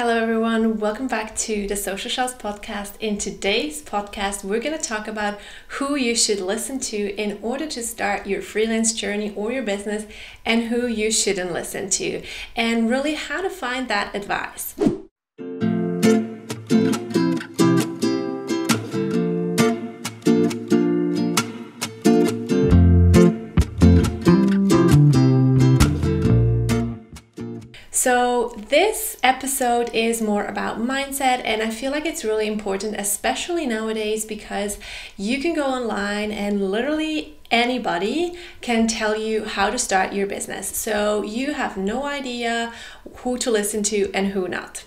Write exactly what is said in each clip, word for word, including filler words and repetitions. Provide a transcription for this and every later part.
Hello everyone, welcome back to the Social Shells podcast. In today's podcast, we're going to talk about who you should listen to in order to start your freelance journey or your business and who you shouldn't listen to and really how to find that advice. So this episode is more about mindset, and I feel like it's really important, especially nowadays, because you can go online and literally anybody can tell you how to start your business. So you have no idea who to listen to and who not.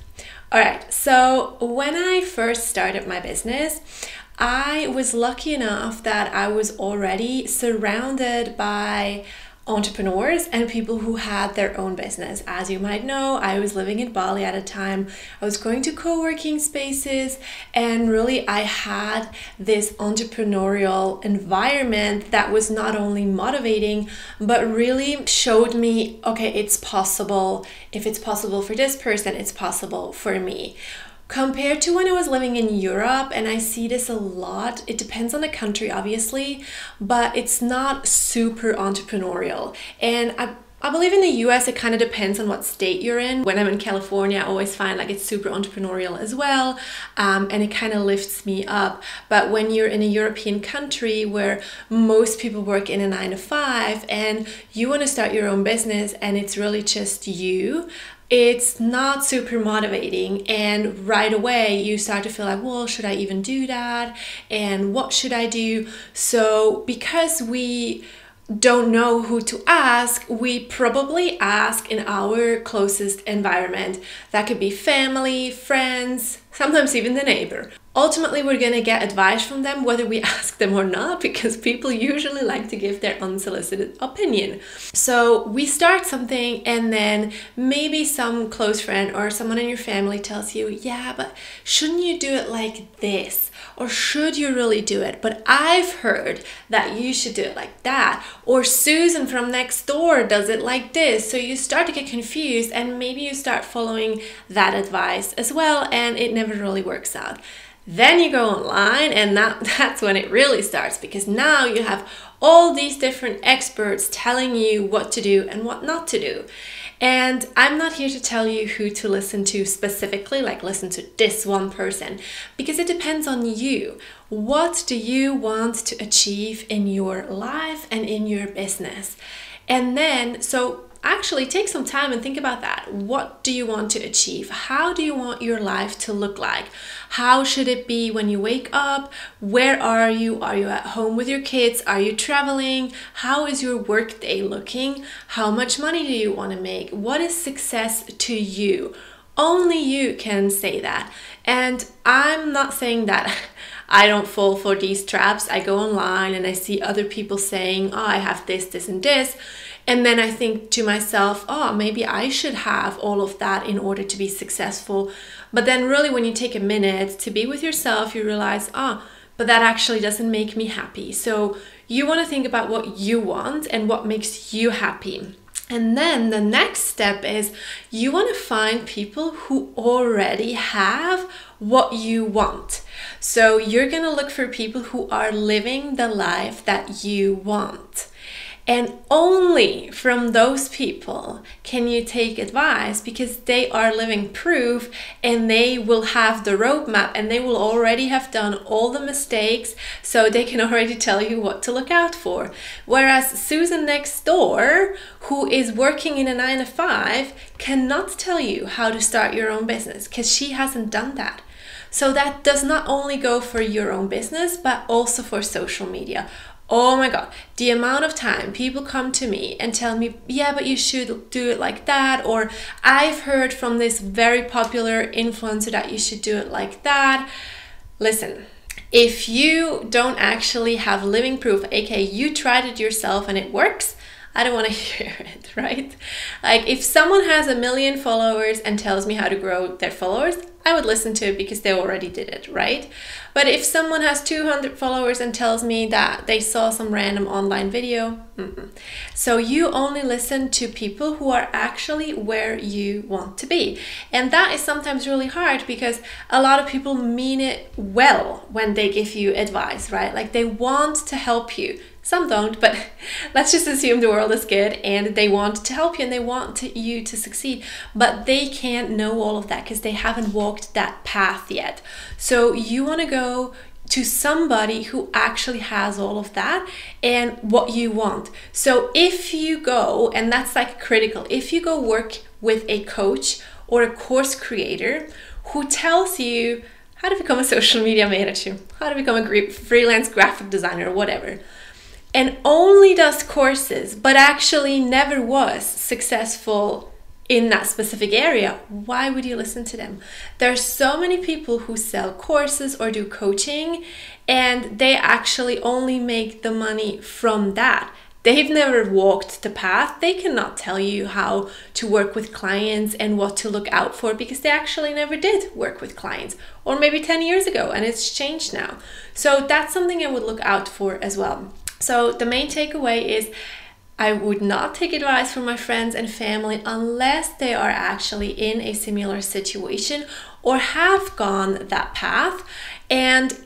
All right, so when I first started my business, I was lucky enough that I was already surrounded by entrepreneurs and people who had their own business. As you might know, I was living in Bali at a time. I was going to co-working spaces, and really I had this entrepreneurial environment that was not only motivating, but really showed me, okay, it's possible. If it's possible for this person, it's possible for me. Compared to when I was living in Europe, and I see this a lot, it depends on the country obviously, but it's not super entrepreneurial. And I I believe in the U S it kind of depends on what state you're in. When I'm in California, I always find like it's super entrepreneurial as well, um, and it kind of lifts me up. But when you're in a European country where most people work in a nine to five and you want to start your own business and it's really just you, it's not super motivating, and right away you start to feel like, well, should I even do that? And what should I do? So because we don't know who to ask, we probably ask in our closest environment. That could be family, friends, sometimes even the neighbor. Ultimately, we're going to get advice from them whether we ask them or not, because people usually like to give their unsolicited opinion. So we start something, and then maybe some close friend or someone in your family tells you, yeah, but shouldn't you do it like this? Or should you really do it? But I've heard that you should do it like that. Or Susan from next door does it like this. So you start to get confused, and maybe you start following that advice as well, and it never really works out. Then you go online, and that, that's when it really starts, because now you have all these different experts telling you what to do and what not to do. And I'm not here to tell you who to listen to specifically, like listen to this one person, because it depends on you. What do you want to achieve in your life and in your business? And then, so actually take some time and think about that. What do you want to achieve? How do you want your life to look like? How should it be when you wake up? Where are you? Are you at home with your kids? Are you traveling? How is your work day looking? How much money do you want to make? What is success to you? Only you can say that. And I'm not saying that I don't fall for these traps. I go online and I see other people saying, oh, I have this, this, and this. And then I think to myself, oh, maybe I should have all of that in order to be successful. But then really when you take a minute to be with yourself, you realize, oh, but that actually doesn't make me happy. So you want to think about what you want and what makes you happy. And then the next step is you want to find people who already have what you want. So you're going to look for people who are living the life that you want. And only from those people can you take advice, because they are living proof and they will have the roadmap and they will already have done all the mistakes, so they can already tell you what to look out for. Whereas Susan next door, who is working in a nine to five, cannot tell you how to start your own business because she hasn't done that. So that does not only go for your own business, but also for social media. Oh my God, the amount of time people come to me and tell me, yeah, but you should do it like that, or I've heard from this very popular influencer that you should do it like that. Listen, if you don't actually have living proof, aka you tried it yourself and it works, I don't want to hear it, right? Like, if someone has a million followers and tells me how to grow their followers, I would listen to it because they already did it, right? But if someone has two hundred followers and tells me that they saw some random online video, mm-mm. So you only listen to people who are actually where you want to be. And that is sometimes really hard because a lot of people mean it well when they give you advice, right? Like, they want to help you. Some don't, but let's just assume the world is good and they want to help you and they want to, you to succeed, but they can't know all of that because they haven't walked that path yet. So you want to go to somebody who actually has all of that and what you want. So if you go, and that's like critical, if you go work with a coach or a course creator who tells you how to become a social media manager, how to become a freelance graphic designer, whatever, and only does courses, but actually never was successful in that specific area, why would you listen to them? There are so many people who sell courses or do coaching, and they actually only make the money from that. They've never walked the path. They cannot tell you how to work with clients and what to look out for because they actually never did work with clients, or maybe ten years ago, and it's changed now. So that's something I would look out for as well. So the main takeaway is I would not take advice from my friends and family unless they are actually in a similar situation or have gone that path. And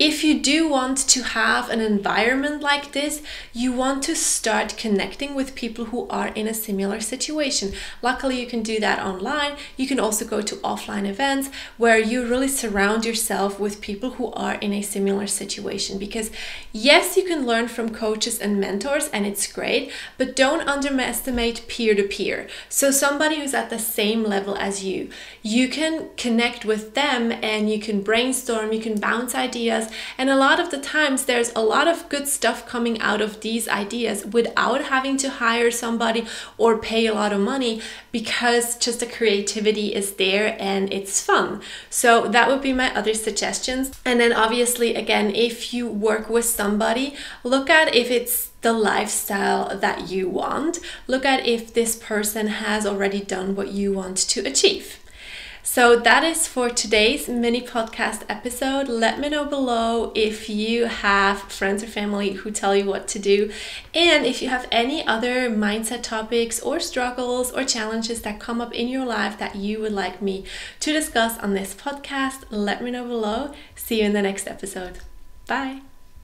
if you do want to have an environment like this, you want to start connecting with people who are in a similar situation. Luckily, you can do that online. You can also go to offline events where you really surround yourself with people who are in a similar situation. Because yes, you can learn from coaches and mentors, and it's great, but don't underestimate peer-to-peer. So somebody who's at the same level as you, you can connect with them and you can brainstorm, you can bounce ideas. And a lot of the times there's a lot of good stuff coming out of these ideas without having to hire somebody or pay a lot of money because just the creativity is there and it's fun. So that would be my other suggestions. And then obviously, again, if you work with somebody, look at if it's the lifestyle that you want. Look at if this person has already done what you want to achieve. So that is for today's mini podcast episode. Let me know below if you have friends or family who tell you what to do. And if you have any other mindset topics or struggles or challenges that come up in your life that you would like me to discuss on this podcast, let me know below. See you in the next episode. Bye.